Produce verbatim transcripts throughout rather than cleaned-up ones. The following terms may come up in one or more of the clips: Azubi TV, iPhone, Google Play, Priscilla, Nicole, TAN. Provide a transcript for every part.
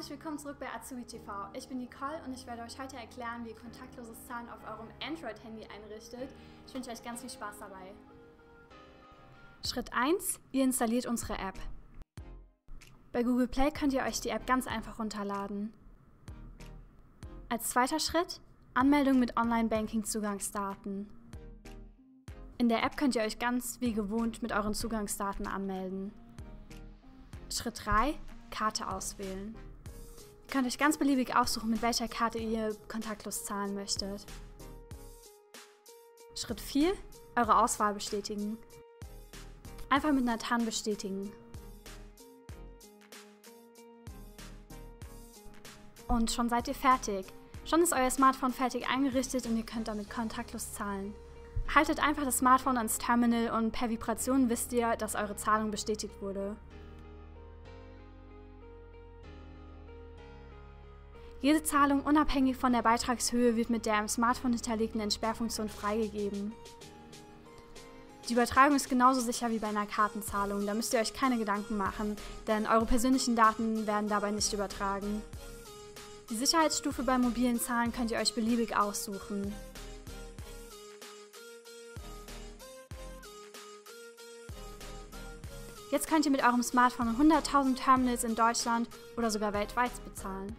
Herzlich willkommen zurück bei Azubi T V. Ich bin Nicole und ich werde euch heute erklären, wie ihr kontaktloses Zahlen auf eurem Android-Handy einrichtet. Ich wünsche euch ganz viel Spaß dabei. Schritt eins. Ihr installiert unsere App. Bei Google Play könnt ihr euch die App ganz einfach runterladen. Als zweiter Schritt Anmeldung mit Online-Banking-Zugangsdaten. In der App könnt ihr euch ganz wie gewohnt mit euren Zugangsdaten anmelden. Schritt drei. Karte auswählen. Ihr könnt euch ganz beliebig aussuchen, mit welcher Karte ihr kontaktlos zahlen möchtet. Schritt vier. Eure Auswahl bestätigen. Einfach mit einer T A N bestätigen. Und schon seid ihr fertig. Schon ist euer Smartphone fertig eingerichtet und ihr könnt damit kontaktlos zahlen. Haltet einfach das Smartphone ans Terminal und per Vibration wisst ihr, dass eure Zahlung bestätigt wurde. Jede Zahlung, unabhängig von der Beitragshöhe, wird mit der im Smartphone hinterlegten Entsperrfunktion freigegeben. Die Übertragung ist genauso sicher wie bei einer Kartenzahlung, da müsst ihr euch keine Gedanken machen, denn eure persönlichen Daten werden dabei nicht übertragen. Die Sicherheitsstufe bei mobilen Zahlen könnt ihr euch beliebig aussuchen. Jetzt könnt ihr mit eurem Smartphone in hunderttausend Terminals in Deutschland oder sogar weltweit bezahlen.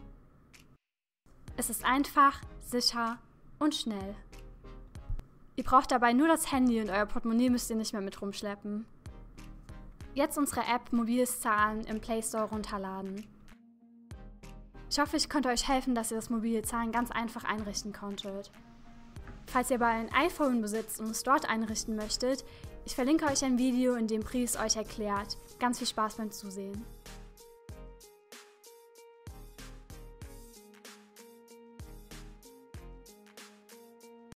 Es ist einfach, sicher und schnell. Ihr braucht dabei nur das Handy und euer Portemonnaie müsst ihr nicht mehr mit rumschleppen. Jetzt unsere App Mobiles Zahlen im Play Store runterladen. Ich hoffe, ich konnte euch helfen, dass ihr das mobile Zahlen ganz einfach einrichten konntet. Falls ihr aber ein iPhone besitzt und es dort einrichten möchtet, ich verlinke euch ein Video, in dem Pri es euch erklärt. Ganz viel Spaß beim Zusehen.